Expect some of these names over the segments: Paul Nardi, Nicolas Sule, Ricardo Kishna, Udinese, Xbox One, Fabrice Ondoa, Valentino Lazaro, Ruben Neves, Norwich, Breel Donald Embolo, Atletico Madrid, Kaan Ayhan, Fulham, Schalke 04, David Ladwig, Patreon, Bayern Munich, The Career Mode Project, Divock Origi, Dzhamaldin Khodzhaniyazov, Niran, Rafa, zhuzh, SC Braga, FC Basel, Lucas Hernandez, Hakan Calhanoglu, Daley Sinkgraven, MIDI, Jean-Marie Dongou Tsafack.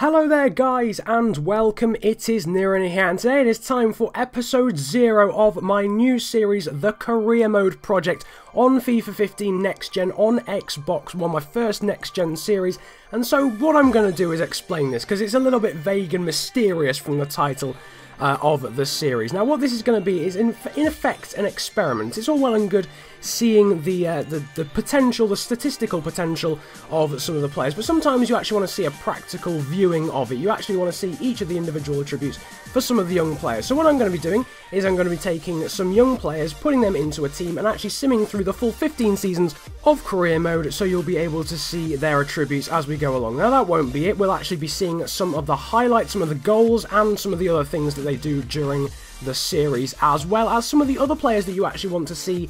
Hello there guys and welcome, it is Niran here and today it is time for episode 0 of my new series The Career Mode Project on FIFA 15 Next Gen on Xbox One, my first Next Gen series. And so what I'm going to do is explain this because it's a little bit vague and mysterious from the title of the series. Now what this is going to be is in effect an experiment. It's all well and good seeing the statistical potential of some of the players, but sometimes you actually want to see a practical viewing of it. You actually want to see each of the individual attributes for some of the young players. So what I'm going to be doing is I'm going to be taking some young players, putting them into a team and actually simming through the full 15 seasons of career mode, so you'll be able to see their attributes as we go along. Now that won't be it, we'll actually be seeing some of the highlights, some of the goals and some of the other things that they do during the series, as well as some of the other players that you actually want to see,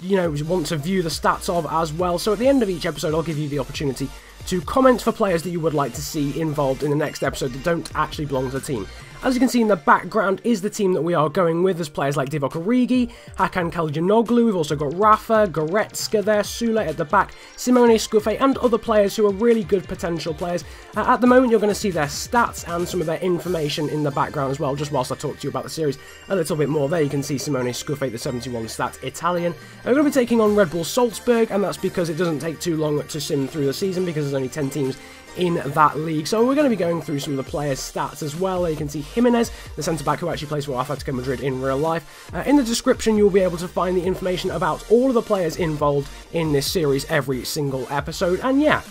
you know, want to view the stats of as well. So at the end of each episode I'll give you the opportunity to comment for players that you would like to see involved in the next episode that don't actually belong to the team. As you can see in the background is the team that we are going with. There's players like Divock Origi, Hakan Calhanoglu, we've also got Rafa, Goretzka there, Sule at the back, Simone Scuffet and other players who are really good potential players. At the moment you're going to see their stats and some of their information in the background as well, just whilst I talk to you about the series a little bit more. There you can see Simone Scuffet, the 71 stat Italian. We're going to be taking on Red Bull Salzburg, and that's because it doesn't take too long to sim through the season because there's only 10 teams in that league. So we're going to be going through some of the players' stats as well. There you can see Jimenez, the centre-back who actually plays for Atletico Madrid in real life. In the description you'll be able to find the information about all of the players involved in this series every single episode. And yeah,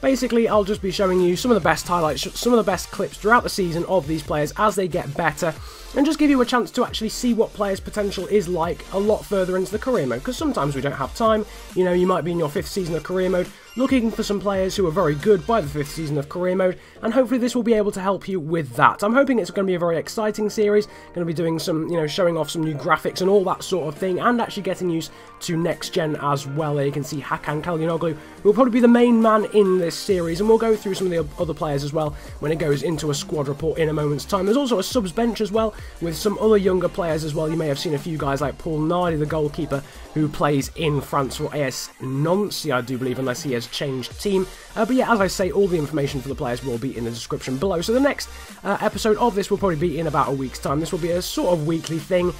basically I'll just be showing you some of the best highlights, some of the best clips throughout the season of these players as they get better, and just give you a chance to actually see what players' potential is like a lot further into the career mode, because sometimes we don't have time. You know, you might be in your 5th season of career mode, looking for some players who are very good by the 5th season of career mode, and hopefully this will be able to help you with that. I'm hoping it's going to be a very exciting series, going to be doing some, you know, showing off some new graphics and all that sort of thing, and actually getting used to next gen as well. There you can see Hakan Calhanoglu, who will probably be the main man in this series, and we'll go through some of the other players as well when it goes into a squad report in a moment's time. There's also a subs bench as well with some other younger players as well. You may have seen a few guys like Paul Nardi, the goalkeeper, who plays in France for AS Nancy, I do believe, unless he has changed team. But yeah, as I say, all the information for the players will be in the description below. So the next episode of this will probably be in about a week's time. This will be a sort of weekly thing.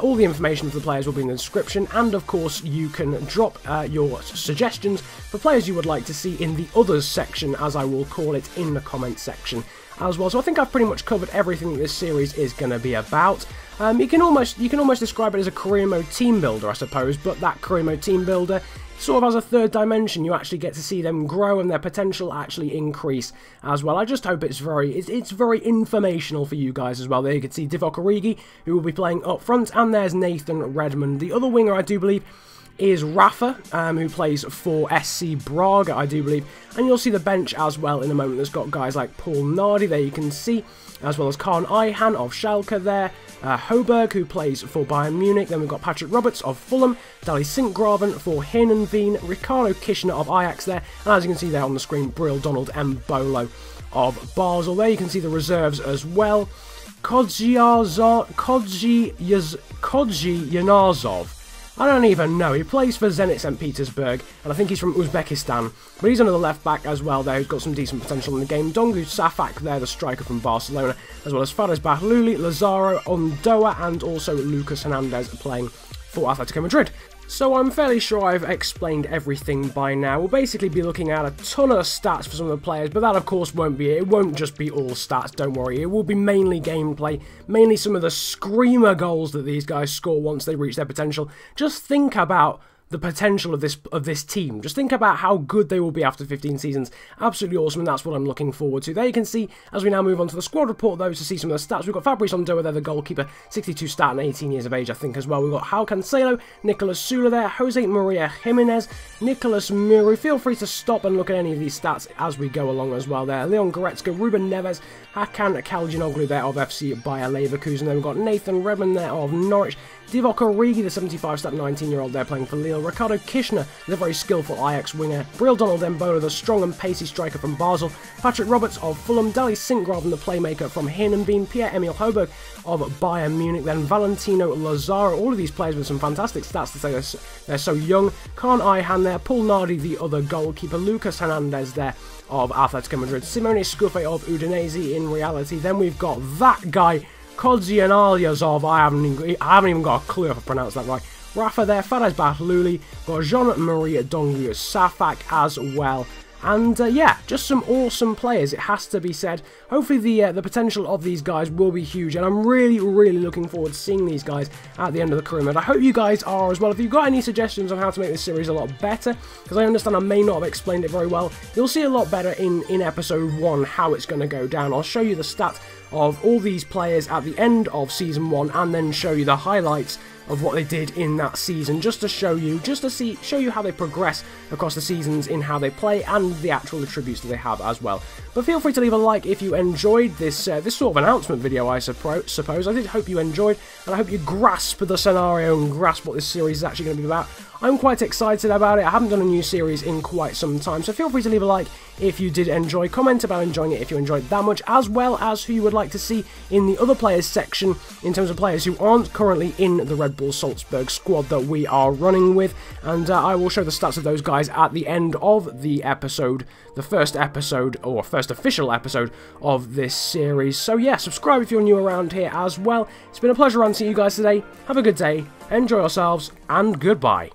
All the information for the players will be in the description, and of course you can drop your suggestions for players you would like to see in the others section, as I will call it, in the comment section as well. So I think I've pretty much covered everything that this series is going to be about. You can almost describe it as a career mode team builder, I suppose, but that career mode team builder sort of as a third dimension. You actually get to see them grow and their potential actually increase as well. I just hope it's very informational for you guys as well. There you can see Divock Origi, who will be playing up front, and there's Nathan Redmond. The other winger, I do believe, is Rafa, who plays for SC Braga, I do believe, and you'll see the bench as well in a moment that's got guys like Paul Nardi, there you can see, as well as Kaan Ayhan of Schalke there, Hojbjerg, who plays for Bayern Munich. Then we've got Patrick Roberts of Fulham, Daley Sinkgraven for Heerenveen, Ricardo Kishna of Ajax there, and as you can see there on the screen, Breel Donald Embolo of Basel. There you can see the reserves as well, Khodzhaniyazov. I don't even know. He plays for Zenit St. Petersburg, and I think he's from Uzbekistan. But he's another left-back as well there, who's got some decent potential in the game. Dongou Tsafack there, the striker from Barcelona, as well as Fares Bahluli, Lazaro, Ondoa, and also Lucas Hernandez playing for Atletico Madrid. So I'm fairly sure I've explained everything by now. We'll basically be looking at a ton of stats for some of the players, but that of course won't be it. It won't just be all stats, don't worry. It will be mainly gameplay, mainly some of the screamer goals that these guys score once they reach their potential. Just think about the potential of this team. Just think about how good they will be after 15 seasons. Absolutely awesome, and that's what I'm looking forward to. There you can see, as we now move on to the squad report though, to see some of the stats. We've got Fabrice Ondoa there, the goalkeeper, 62 stat and 18 years of age, I think, as well. We've got Hakan Calhanoglu, Nicolas Sule there, Jose Maria Jimenez, Nicolas Muru. Feel free to stop and look at any of these stats as we go along as well there. Leon Goretzka, Ruben Neves, Hakan Calhanoglu there of FC Bayer Leverkusen. Then we've got Nathan Redmond there of Norwich, Divock Origi, the 75 stat 19-year-old there playing for Lille, Ricardo Kishna, the very skillful Ajax winger, Breel Donald Embolo, the strong and pacey striker from Basel, Patrick Roberts of Fulham, Daley Sinkgraven, the playmaker from Heerenveen, Pierre-Emile Hojbjerg of Bayern Munich, then Valentino Lazaro. All of these players with some fantastic stats to say they're so young. Kaan Ayhan there, Paul Nardi, the other goalkeeper, Lucas Hernandez there of Atletico Madrid, Simone Scuffet of Udinese in reality. Then we've got that guy, Khodzhaniyazov, I haven't even got a clue if I pronounced that right. Rafa there, Fares Bahluli, got Jean-Marie Dongou Tsafack as well. And yeah, just some awesome players, it has to be said. Hopefully the potential of these guys will be huge, and I'm really, really looking forward to seeing these guys at the end of the career mode. I hope you guys are as well. If you've got any suggestions on how to make this series a lot better, because I understand I may not have explained it very well, you'll see a lot better in episode 1 how it's going to go down. I'll show you the stats of all these players at the end of season 1, and then show you the highlights of what they did in that season, just to show you how they progress across the seasons in how they play and the actual attributes that they have as well. But feel free to leave a like if you enjoyed this this sort of announcement video, I suppose. I did hope you enjoyed, and I hope you grasp the scenario and grasp what this series is actually going to be about. I'm quite excited about it. I haven't done a new series in quite some time, so feel free to leave a like if you did enjoy. Comment about enjoying it if you enjoyed that much, as well as who you would like to see in the other players section in terms of players who aren't currently in the Red Bull Salzburg squad that we are running with. And I will show the stats of those guys at the end of the episode, the first episode, or first official episode of this series. So yeah, subscribe if you're new around here as well. It's been a pleasure and see you guys today. Have a good day, enjoy yourselves, and goodbye.